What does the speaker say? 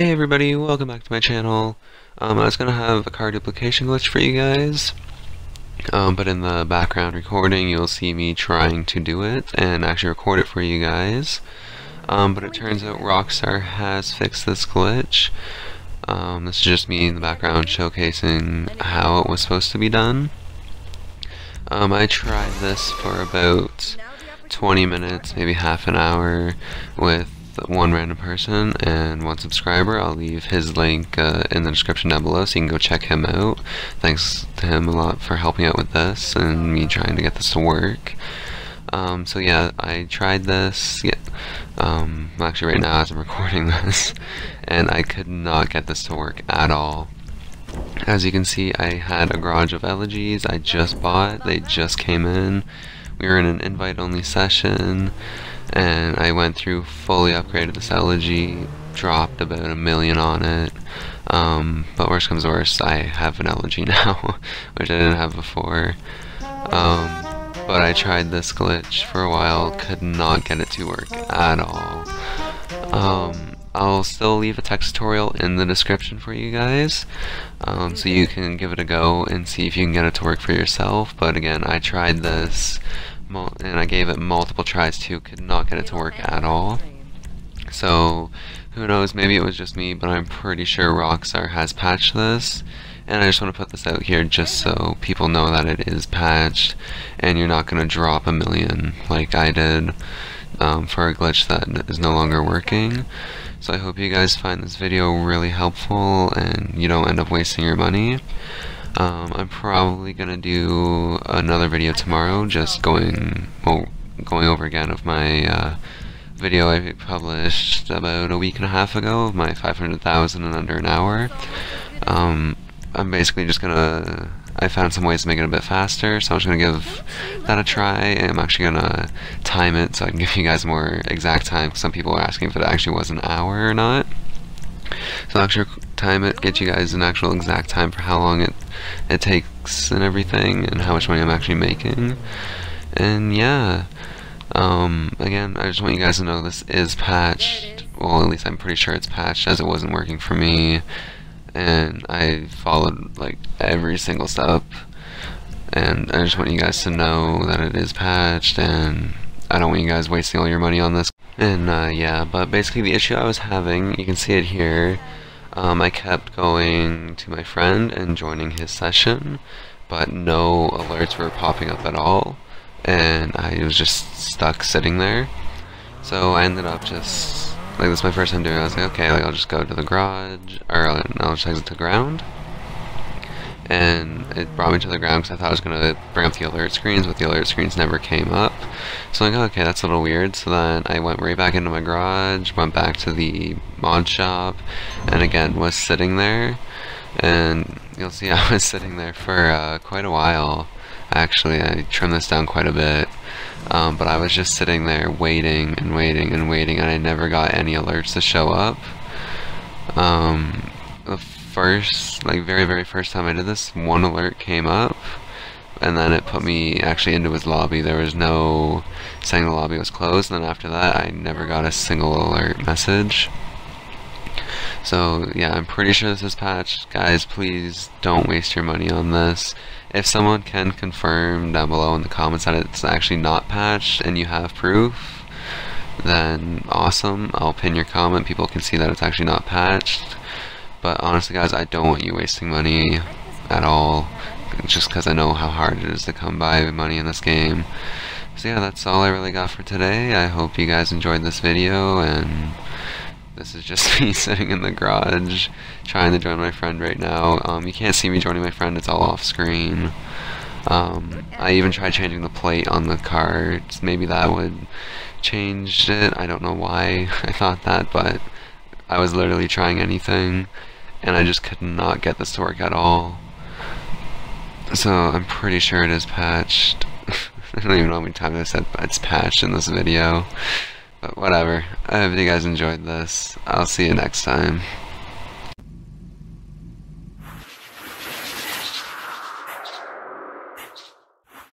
Hey everybody, welcome back to my channel. I was going to have a car duplication glitch for you guys, but in the background recording you'll see me trying to do it and actually record it for you guys, but it turns out Rockstar has fixed this glitch. This is just me in the background showcasing how it was supposed to be done. I tried this for about 20 minutes, maybe half an hour, with one random person and one subscriber. I'll leave his link in the description down below so you can go check him out. Thanks to him a lot for helping out with this and me trying to get this to work. So yeah, I tried this, actually right now as I'm recording this, and I could not get this to work at all. As you can see, I had a garage of Elegy's I just bought. They just came in. We were in an invite-only session, and I went through, fully upgraded this Elegy, dropped about 1 million on it, but worse comes to worse, I have an Elegy now, which I didn't have before. But I tried this glitch for a while, could not get it to work at all. I'll still leave a text tutorial in the description for you guys, so you can give it a go and see if you can get it to work for yourself. But again, I tried this and I gave it multiple tries too, could not get it to work at all. So who knows, maybe it was just me, but I'm pretty sure Rockstar has patched this, and I just want to put this out here just so people know that it is patched and you're not going to drop 1 million like I did for a glitch that is no longer working. So I hope you guys find this video really helpful and you don't end up wasting your money. I'm probably gonna do another video tomorrow, just going over again of my video I published about a week and a half ago of my 500,000 in under an hour. I'm basically just gonna, I found some ways to make it a bit faster, so I'm just gonna give that a try, and I'm actually gonna time it so I can give you guys more exact time, because some people are asking if it actually was an hour or not. So I'll actually time it, get you guys an actual exact time for how long it takes and everything, and how much money I'm actually making. And yeah, again, I just want you guys to know this is patched. Well, at least I'm pretty sure it's patched, as it wasn't working for me, and I followed like every single step, and I just want you guys to know that it is patched, and I don't want you guys wasting all your money on this. And yeah, but basically the issue I was having, you can see it here, I kept going to my friend and joining his session, but no alerts were popping up at all, and I was just stuck sitting there. So I ended up just, like, this is my first time doing it. I was like, okay, like, I'll just go to the garage, or I'll just exit to the ground. And it brought me to the ground because I thought I was going to bring up the alert screens, but the alert screens never came up. So I'm like, okay, that's a little weird. So then I went right back into my garage, went back to the mod shop, and again was sitting there. And you'll see I was sitting there for quite a while. Actually, I trimmed this down quite a bit, but I was just sitting there waiting and waiting and waiting, and I never got any alerts to show up. The first, like, very first time I did this, one alert came up, and then it put me actually into his lobby. There was no saying the lobby was closed, and then after that I never got a single alert message. So yeah, I'm pretty sure this is patched. Guys, please don't waste your money on this. If someone can confirm down below in the comments that it's actually not patched and you have proof, then awesome. I'll pin your comment. People can see that it's actually not patched. But honestly guys, I don't want you wasting money at all, just because I know how hard it is to come by money in this game. So yeah, that's all I really got for today. I hope you guys enjoyed this video, and this is just me sitting in the garage trying to join my friend right now. You can't see me joining my friend, it's all off screen. I even tried changing the plate on the car. Maybe that would change it. I don't know why I thought that, but I was literally trying anything and I just could not get this to work at all. So I'm pretty sure it is patched. I don't even know how many times I said it's patched in this video. But whatever, I hope you guys enjoyed this. I'll see you next time.